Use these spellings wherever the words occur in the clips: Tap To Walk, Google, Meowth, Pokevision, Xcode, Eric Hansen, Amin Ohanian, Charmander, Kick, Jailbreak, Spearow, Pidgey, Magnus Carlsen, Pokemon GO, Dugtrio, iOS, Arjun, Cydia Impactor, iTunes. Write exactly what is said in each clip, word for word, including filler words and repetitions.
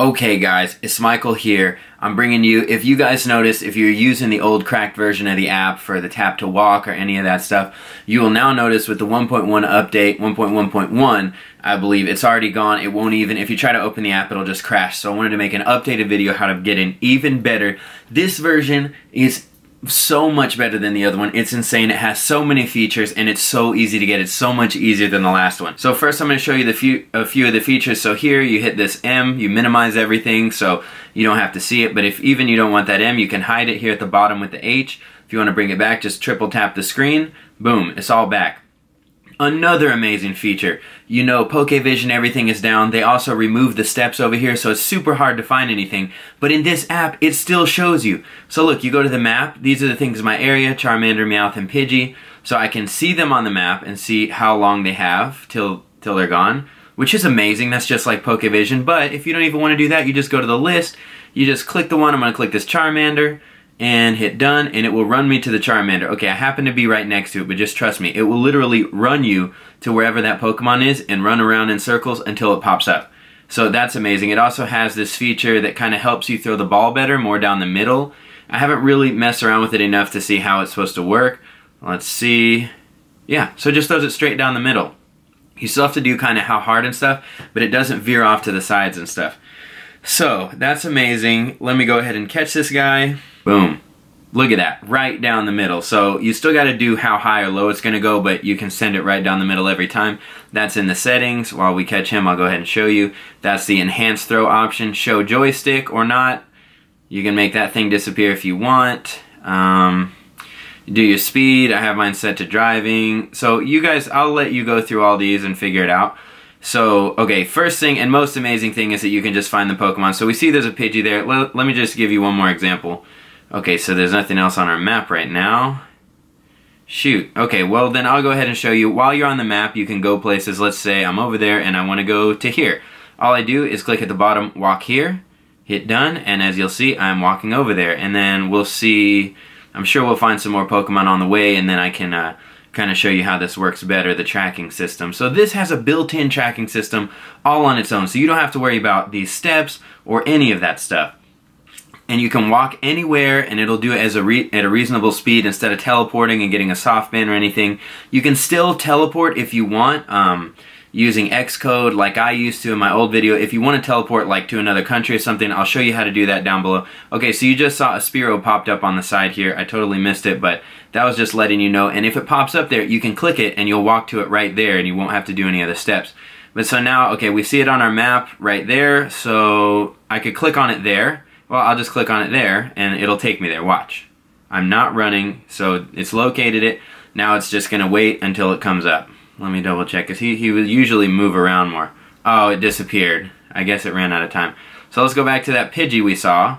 Okay guys, it's Michael here. I'm bringing you, if you guys notice, if you're using the old cracked version of the app for the tap to walk or any of that stuff, you will now notice with the one point one update, one point one point one, I believe it's already gone. It won't even, if you try to open the app, it'll just crash. So I wanted to make an updated video how to get in even better. This version is so much better than the other one. It's insane. It has so many features and it's so easy to get. It's so much easier than the last one. So first I'm going to show you the few, a few of the features. So here you hit this M, you minimize everything so you don't have to see it, but if even you don't want that M, you can hide it here at the bottom with the H. If you want to bring it back, just triple tap the screen. Boom, it's all back. Another amazing feature, you know, PokeVision, everything is down. They also removed the steps over here, so it's super hard to find anything. But in this app, it still shows you. So look, you go to the map. These are the things in my area, Charmander, Meowth, and Pidgey. So I can see them on the map and see how long they have till, till they're gone, which is amazing. That's just like PokeVision. But if you don't even want to do that, you just go to the list. You just click the one. I'm going to click this Charmander and hit done, and it will run me to the Charmander. Okay, I happen to be right next to it, but just trust me, it will literally run you to wherever that Pokemon is and run around in circles until it pops up. So that's amazing. It also has this feature that kind of helps you throw the ball better, more down the middle. I haven't really messed around with it enough to see how it's supposed to work. Let's see. Yeah, so it just throws it straight down the middle. You still have to do kind of how hard and stuff, but it doesn't veer off to the sides and stuff. So that's amazing. Let me go ahead and catch this guy. Boom. Look at that, right down the middle. So you still got to do how high or low it's going to go, but you can send it right down the middle every time. That's in the settings. While we catch him, I'll go ahead and show you. That's the enhanced throw option. Show joystick or not. You can make that thing disappear if you want. Um, do your speed. I have mine set to driving. So you guys, I'll let you go through all these and figure it out. So, okay, first thing and most amazing thing is that you can just find the Pokemon. So we see there's a Pidgey there. Let, let me just give you one more example. Okay, so there's nothing else on our map right now. Shoot. Okay, well then I'll go ahead and show you. While you're on the map, you can go places. Let's say I'm over there and I want to go to here. All I do is click at the bottom, walk here, hit done, and as you'll see, I'm walking over there. And then we'll see, I'm sure we'll find some more Pokemon on the way, and then I can uh, kind of show you how this works better, the tracking system. So this has a built-in tracking system all on its own, so you don't have to worry about these steps or any of that stuff. And you can walk anywhere and it'll do it as a re at a reasonable speed instead of teleporting and getting a softband or anything. You can still teleport if you want, um, using Xcode like I used to in my old video. If you want to teleport like to another country or something, I'll show you how to do that down below. Okay, so you just saw a Spearow popped up on the side here. I totally missed it, but that was just letting you know. And if it pops up there, you can click it and you'll walk to it right there and you won't have to do any other steps. But so now, okay, we see it on our map right there. So I could click on it there. Well, I'll just click on it there, and it'll take me there. Watch. I'm not running, so it's located it. Now it's just going to wait until it comes up. Let me double check, because he, he would usually move around more. Oh, it disappeared. I guess it ran out of time. So let's go back to that Pidgey we saw.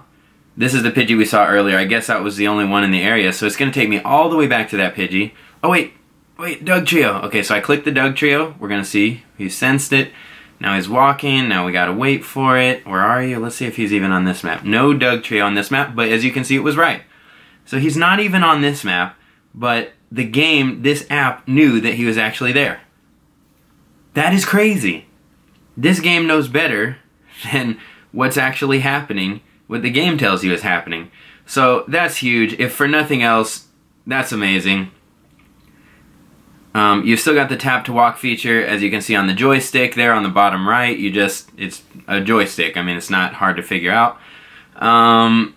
This is the Pidgey we saw earlier. I guess that was the only one in the area, so it's going to take me all the way back to that Pidgey. Oh, wait. Wait, Dugtrio. Okay, so I clicked the Dugtrio. We're going to see. He sensed it. Now he's walking, now we gotta wait for it. Where are you? Let's see if he's even on this map. No Dugtrio on this map, but as you can see, it was right. So he's not even on this map, but the game, this app, knew that he was actually there. That is crazy. This game knows better than what's actually happening, what the game tells you is happening. So that's huge. If for nothing else, that's amazing. Um, you've still got the tap to walk feature, as you can see on the joystick there on the bottom right. You just, it's a joystick. I mean, it's not hard to figure out. Um,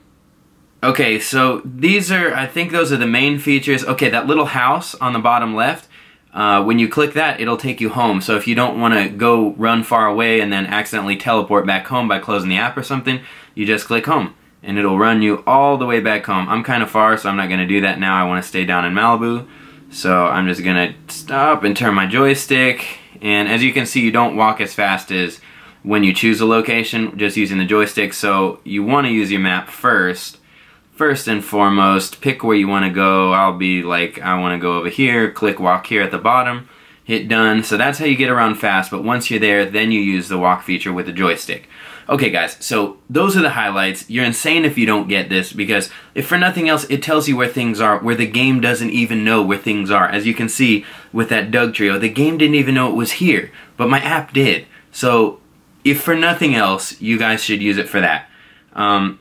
okay, so these are, I think those are the main features. Okay, that little house on the bottom left, uh, when you click that, it'll take you home. So if you don't want to go run far away and then accidentally teleport back home by closing the app or something, you just click home, and it'll run you all the way back home. I'm kind of far, so I'm not going to do that now. I want to stay down in Malibu. So I'm just gonna stop and turn my joystick, and as you can see, you don't walk as fast as when you choose a location just using the joystick. So you want to use your map first first and foremost. Pick where you want to go. I'll be like, I want to go over here. Click walk here at the bottom, hit done. So that's how you get around fast, but once you're there, then you use the walk feature with the joystick. Okay guys, so those are the highlights. You're insane if you don't get this, because if for nothing else, it tells you where things are, where the game doesn't even know where things are. As you can see with that Dugtrio, the game didn't even know it was here, but my app did. So if for nothing else, you guys should use it for that. Um,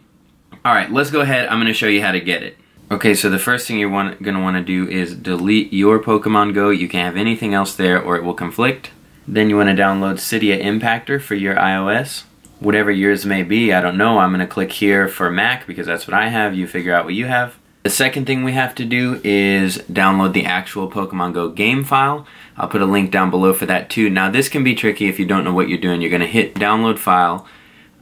Alright, let's go ahead. I'm going to show you how to get it. Okay, so the first thing you're want, going to want to do is delete your Pokemon Go. You can't have anything else there or it will conflict. Then you want to download Cydia Impactor for your iOS. Whatever yours may be, I don't know. I'm going to click here for Mac because that's what I have. You figure out what you have. The second thing we have to do is download the actual Pokemon Go game file. I'll put a link down below for that too. Now this can be tricky if you don't know what you're doing. You're going to hit download file.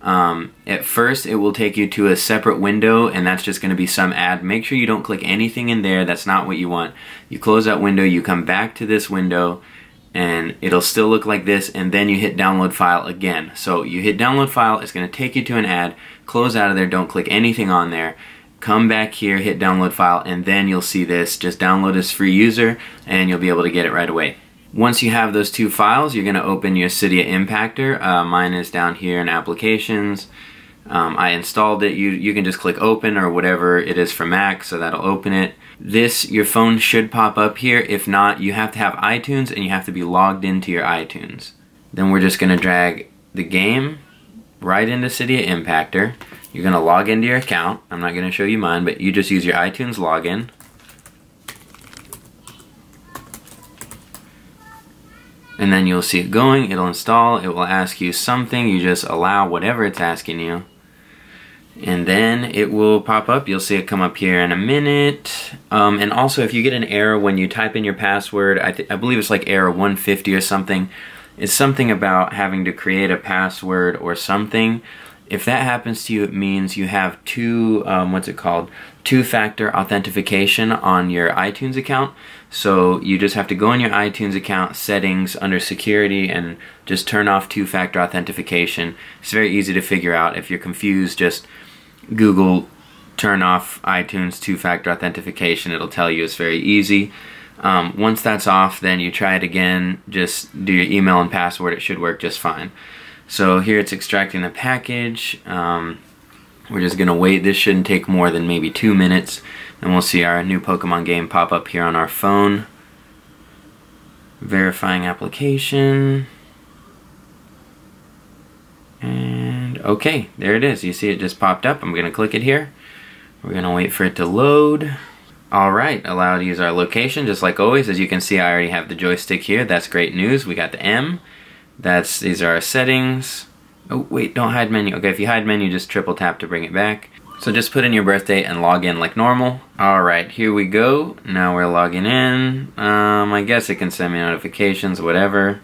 Um, at first it will take you to a separate window and that's just going to be some ad. Make sure you don't click anything in there. That's not what you want. You close that window, you come back to this window and it'll still look like this, and then you hit download file again. So you hit download file, it's going to take you to an ad. Close out of there, don't click anything on there. Come back here, hit download file, and then you'll see this. Just download as free user and you'll be able to get it right away. Once you have those two files, you're going to open your Cydia Impactor. Uh, mine is down here in applications. Um, I installed it. You, you can just click open or whatever it is for Mac, so that'll open it. This, your phone should pop up here. If not, you have to have iTunes and you have to be logged into your iTunes. Then we're just going to drag the game right into Cydia Impactor. You're going to log into your account. I'm not going to show you mine, but you just use your iTunes login. And then you'll see it going. It'll install. It will ask you something. You just allow whatever it's asking you. And then it will pop up. You'll see it come up here in a minute. Um, and also, if you get an error when you type in your password, I, th I believe it's like error one fifty or something. It's something about having to create a password or something. If that happens to you, it means you have two, um, what's it called, two-factor authentication on your iTunes account. So you just have to go in your iTunes account settings under security and just turn off two-factor authentication. It's very easy to figure out. If you're confused, just Google turn off iTunes two-factor authentication. It'll tell you. It's very easy. Um, once that's off, then you try it again. Just do your email and password. It should work just fine. So here it's extracting the package. Um, we're just gonna wait. This shouldn't take more than maybe two minutes and we'll see our new Pokemon game pop up here on our phone. Verifying application. And okay, there it is. You see it just popped up. I'm gonna click it here. We're gonna wait for it to load. All right, allow to use our location. Just like always, as you can see, I already have the joystick here. That's great news. We got the M. That's, these are our settings. Oh wait, don't hide menu. Okay, if you hide menu, just triple tap to bring it back. So just put in your birthday and log in like normal. All right, here we go. Now we're logging in. Um, I guess it can send me notifications, whatever.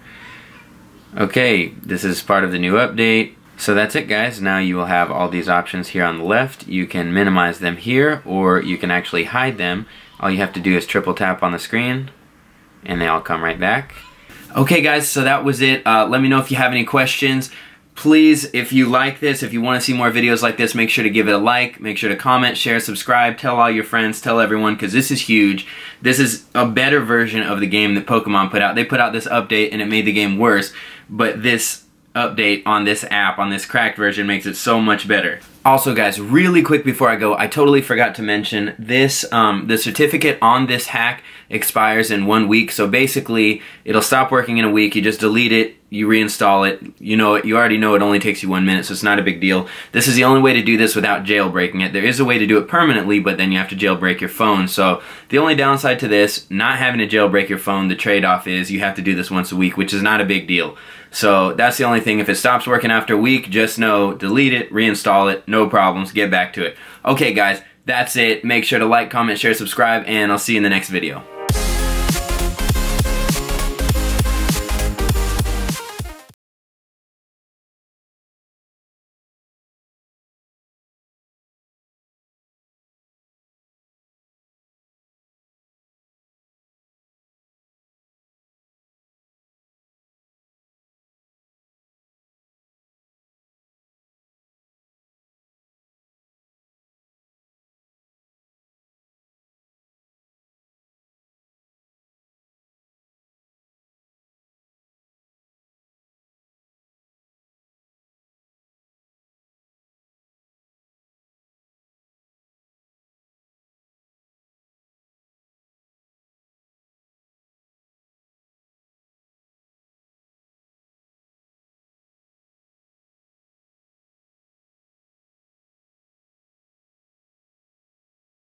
Okay, this is part of the new update. So that's it, guys. Now you will have all these options here on the left. You can minimize them here, or you can actually hide them. All you have to do is triple tap on the screen, and they all come right back. Okay guys, so that was it. Uh, let me know if you have any questions. Please, if you like this, if you want to see more videos like this, make sure to give it a like, make sure to comment, share, subscribe, tell all your friends, tell everyone, because this is huge. This is a better version of the game that Pokemon put out. They put out this update and it made the game worse, but this update on this app, on this cracked version, makes it so much better. Also guys, really quick before I go, I totally forgot to mention this, um, the certificate on this hack expires in one week, so basically it'll stop working in a week, you just delete it, you reinstall it, you know it, you already know it only takes you one minute, so it's not a big deal. This is the only way to do this without jailbreaking it. There is a way to do it permanently, but then you have to jailbreak your phone, so the only downside to this, not having to jailbreak your phone, the trade-off is you have to do this once a week, which is not a big deal. So that's the only thing. If it stops working after a week, just know, delete it, reinstall it, no problems, get back to it. Okay guys, that's it. Make sure to like, comment, share, subscribe, and I'll see you in the next video.